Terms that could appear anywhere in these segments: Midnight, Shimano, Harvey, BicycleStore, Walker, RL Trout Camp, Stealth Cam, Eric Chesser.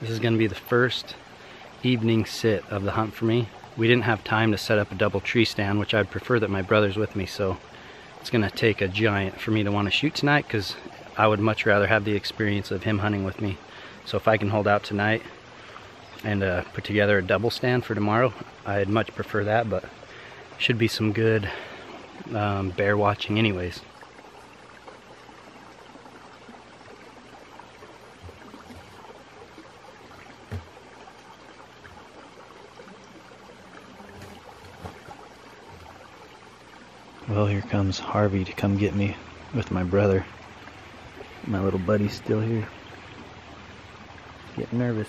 This is going to be the first evening sit of the hunt for me. We didn't have time to set up a double tree stand, which I'd prefer that my brother's with me, so it's going to take a giant for me to want to shoot tonight, because I would much rather have the experience of him hunting with me. So if I can hold out tonight and put together a double stand for tomorrow, I'd much prefer that, but should be some good bear watching anyways. Well, here comes Harvey to come get me with my brother. My little buddy's still here. Getting nervous.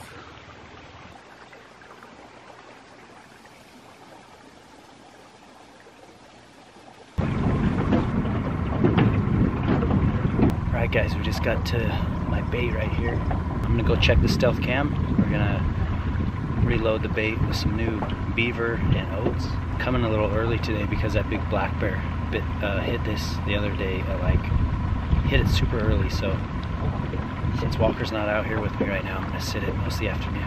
Alright guys, we just got to my bait right here. I'm gonna go check the stealth cam. We're gonna reload the bait with some new beaver and oats. Coming a little early today because that big black bear bit, hit this the other day. Hit it super early, so since Walker's not out here with me right now, I'm gonna sit it most of the afternoon.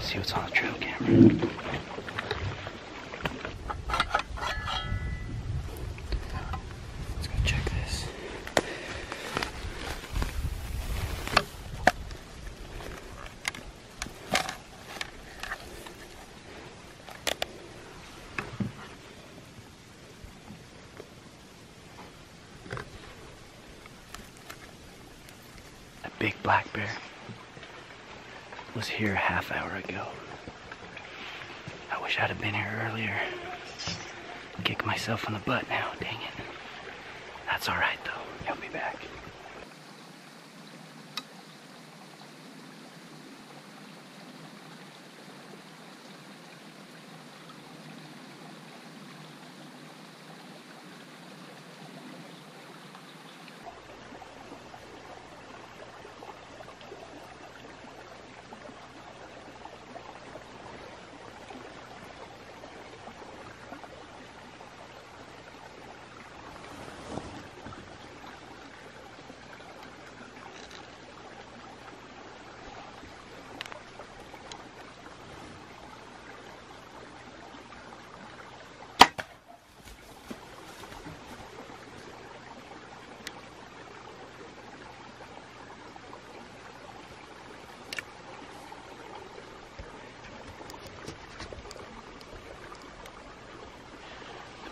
See what's on the trail camera. Let's go check this. A big black bear was here a half hour ago. I wish I'd have been here earlier. Kick myself in the butt now, dang it. That's all right though, he'll be back.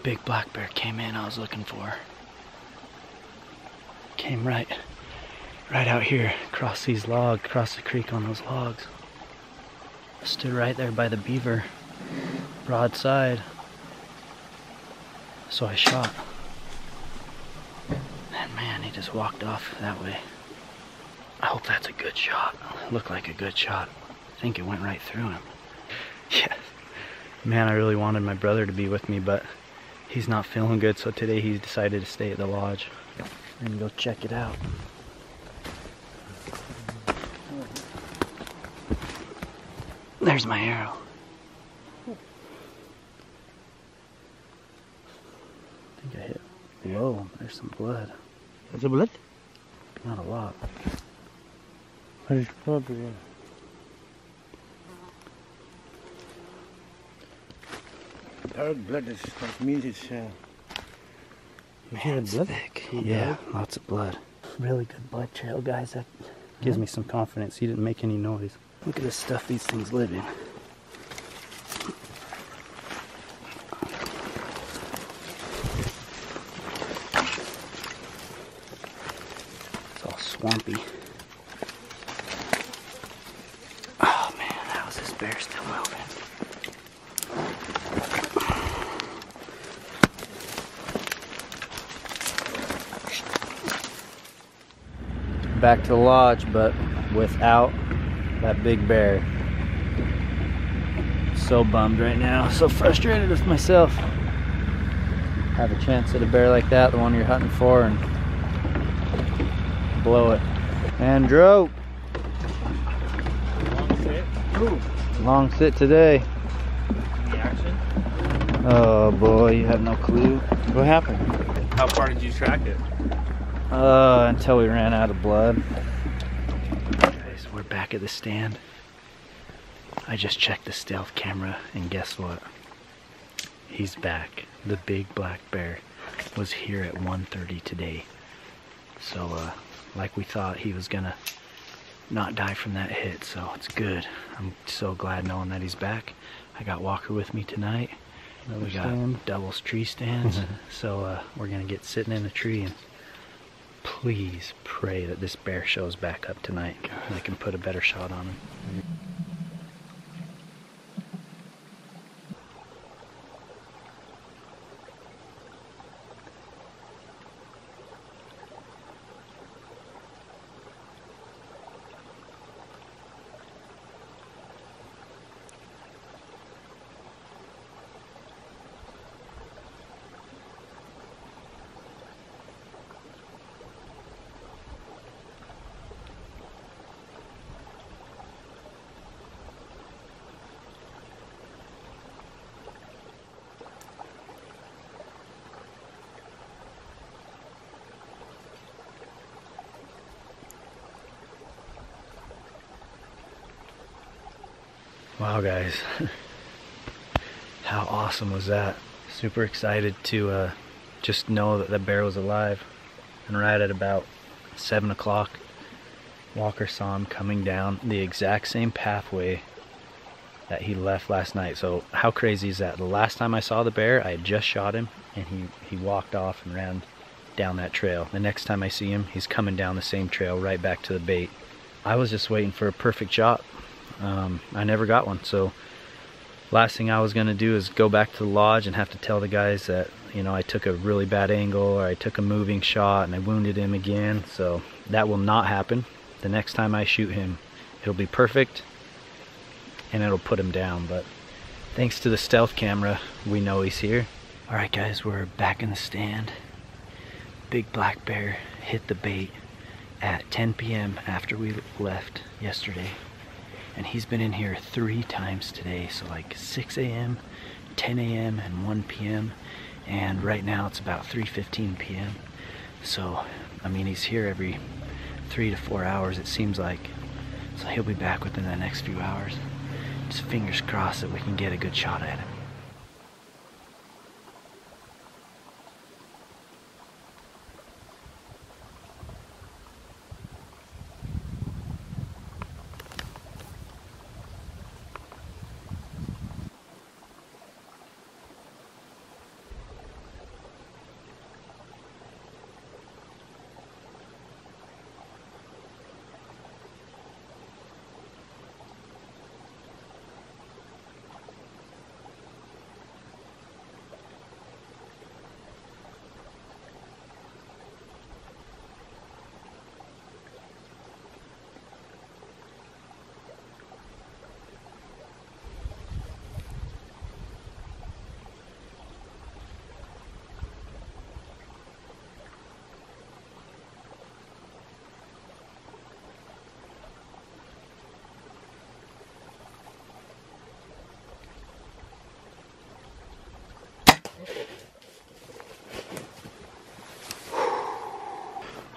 Big black bear came in, I was looking for. Came right out here, across these logs, across the creek on those logs. Stood right there by the beaver, broadside. So I shot. And man, he just walked off that way. I hope that's a good shot. It looked like a good shot. I think it went right through him. Yeah. Man, I really wanted my brother to be with me, but he's not feeling good, so today he's decided to stay at the lodge and go check it out. There's my arrow. I think I hit low. There's some blood. Is there blood? Not a lot. But it's probably hard blood, that means it's man, blood. Thick. Yeah, lots of blood. Really good blood trail, guys. That gives me some confidence. He didn't make any noise. Look at the stuff these things live in. It's all swampy. Oh man, how is this bear still moving? Back to the lodge, but without that big bear. So bummed right now, so frustrated with myself. Have a chance at a bear like that, the one you're hunting for, and blow it. And drove. Long sit. Ooh. Long sit today. The action. Oh boy, you have no clue. What happened? How far did you track it? Until we ran out of blood. Guys, we're back at the stand. I just checked the stealth camera and guess what? He's back. The big black bear was here at 1:30 today. So like we thought, he was gonna not die from that hit, so it's good. I'm so glad knowing that he's back. I got Walker with me tonight. We got doubles tree stands. So we're gonna get sitting in a tree and please pray that this bear shows back up tonight and I can put a better shot on him. Wow guys, how awesome was that? Super excited to just know that the bear was alive. And right at about 7 o'clock, Walker saw him coming down the exact same pathway that he left last night. So how crazy is that? The last time I saw the bear, I had just shot him and he walked off and ran down that trail. The next time I see him, he's coming down the same trail right back to the bait. I was just waiting for a perfect shot. I never got one, so last thing I was gonna do is go back to the lodge and have to tell the guys that, you know, I took a really bad angle or I took a moving shot and I wounded him again. So that will not happen. The next time I shoot him, it'll be perfect and it'll put him down. But thanks to the stealth camera, we know he's here. All right guys, we're back in the stand. Big black bear hit the bait at 10 p.m. after we left yesterday. And he's been in here 3 times today, so like 6 a.m., 10 a.m., and 1 p.m. And right now it's about 3:15 p.m. So, I mean, he's here every 3 to 4 hours, it seems like. So he'll be back within the next few hours. Just fingers crossed that we can get a good shot at him.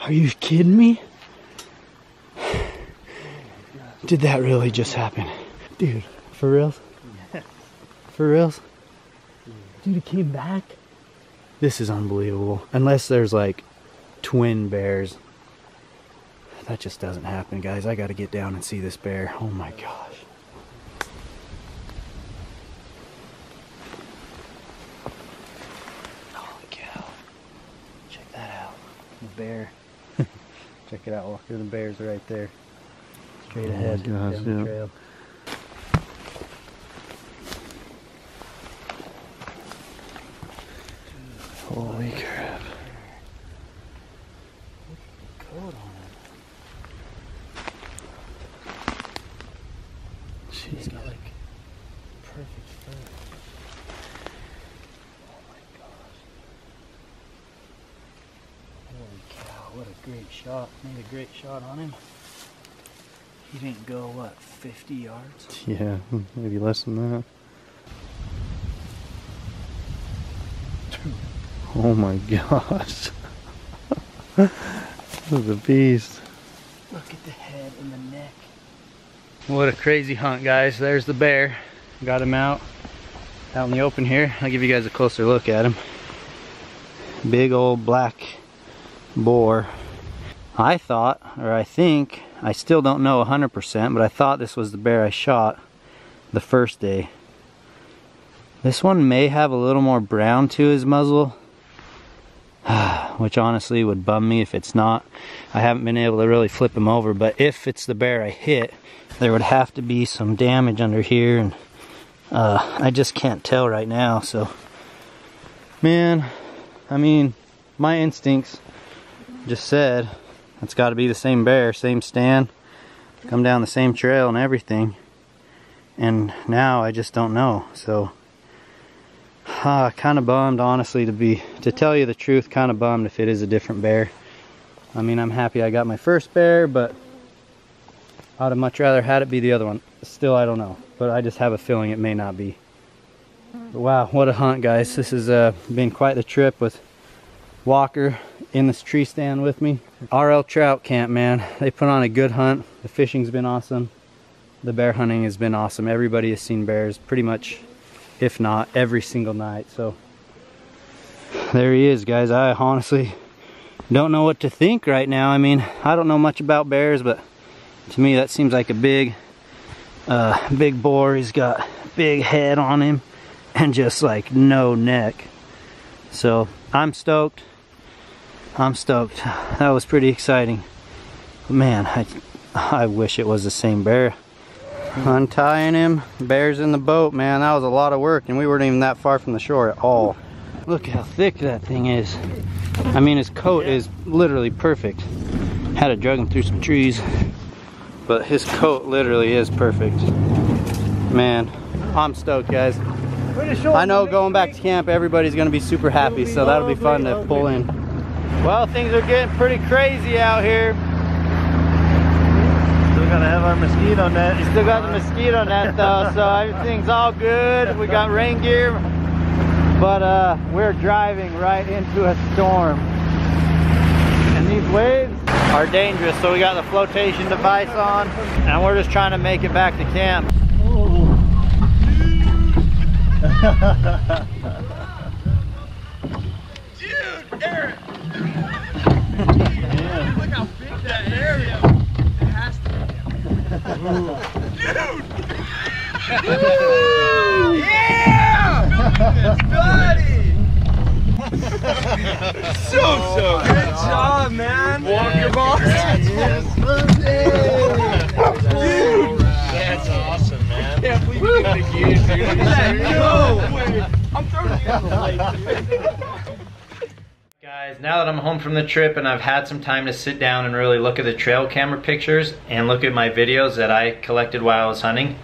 Are you kidding me? Did that really just happen? Dude, for reals? Yes. For reals? Dude, it came back? This is unbelievable. Unless there's like twin bears. That just doesn't happen, guys. I gotta get down and see this bear. Oh my gosh. Holy cow. Check that out. The bear. Check it out, Walker. The bear's right there. Straight ahead, gosh, down the trail. Holy crap. Look at the coat on him. Jeez. He's got like perfect fur. Holy cow, what a great shot. shot. Made a great shot on him. He didn't go, what, 50 yards? Yeah, maybe less than that. Oh my gosh. This is a beast. Look at the head and the neck. What a crazy hunt, guys. There's the bear. Got him out in the open here. I'll give you guys a closer look at him. Big old black boar. I thought, or I think, I still don't know 100%, but I thought this was the bear I shot the first day. This one may have a little more brown to his muzzle, which honestly would bum me if it's not. I haven't been able to really flip him over, but if it's the bear I hit, there would have to be some damage under here, and I just can't tell right now. So, man, I mean, my instincts just said it's got to be the same bear, same stand, come down the same trail and everything. And now I just don't know. So, kind of bummed, honestly, to tell you the truth, kind of bummed if it is a different bear. I mean, I'm happy I got my first bear, but I'd have much rather had it be the other one. Still, I don't know, but I just have a feeling it may not be. But wow, what a hunt, guys. This has been quite the trip with Walker in this tree stand with me. RL Trout Camp, man. They put on a good hunt. The fishing's been awesome. The bear hunting has been awesome. Everybody has seen bears pretty much, if not every single night. So there he is, guys. I honestly don't know what to think right now. I mean, I don't know much about bears, but to me that seems like a big boar. He's got big head on him and just like no neck. So I'm stoked. I'm stoked. That was pretty exciting. Man, I wish it was the same bear. Untying him, bear's in the boat, man. That was a lot of work, and we weren't even that far from the shore at all. Look how thick that thing is. I mean, his coat is literally perfect. Had to drag him through some trees, but his coat literally is perfect. Man, I'm stoked, guys. I know going back to camp, everybody's gonna be super happy, so that'll be fun to pull in. Well, things are getting pretty crazy out here. Still gotta have our mosquito net. We still got the mosquito net though, so everything's all good. We got rain gear, but we're driving right into a storm. And these waves are dangerous, so we got the flotation device on, and we're just trying to make it back to camp. Dude, Eric! Yeah. Look how big that area is. It has to be. Dude! Yeah! Buddy! So good job, man! Walker boss! Yes, dude! That's awesome, man. I can't believe you did it again, dude. No way! I'm throwing you in the lake, dude. Guys, now that I'm home from the trip and I've had some time to sit down and really look at the trail camera pictures and look at my videos that I collected while I was hunting,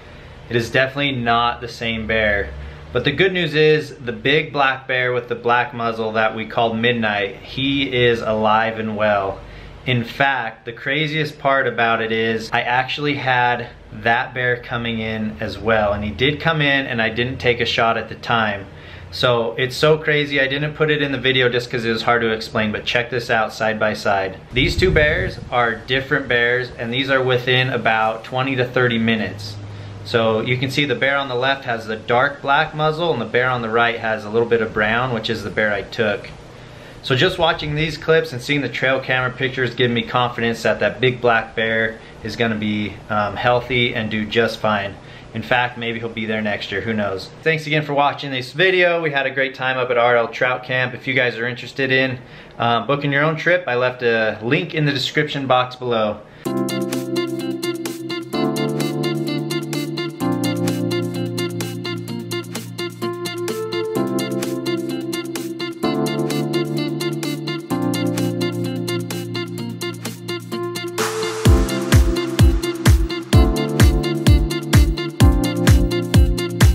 it is definitely not the same bear. But the good news is the big black bear with the black muzzle that we called Midnight, he is alive and well. In fact, the craziest part about it is I actually had that bear coming in as well, and he did come in and I didn't take a shot at the time. So it's so crazy, I didn't put it in the video just because it was hard to explain, but check this out side by side. These two bears are different bears, and these are within about 20 to 30 minutes. So you can see the bear on the left has the dark black muzzle, and the bear on the right has a little bit of brown, which is the bear I took. So just watching these clips and seeing the trail camera pictures give me confidence that that big black bear is gonna be healthy and do just fine. In fact, maybe he'll be there next year, who knows. Thanks again for watching this video. We had a great time up at RL Trout Camp. If you guys are interested in booking your own trip, I left a link in the description box below.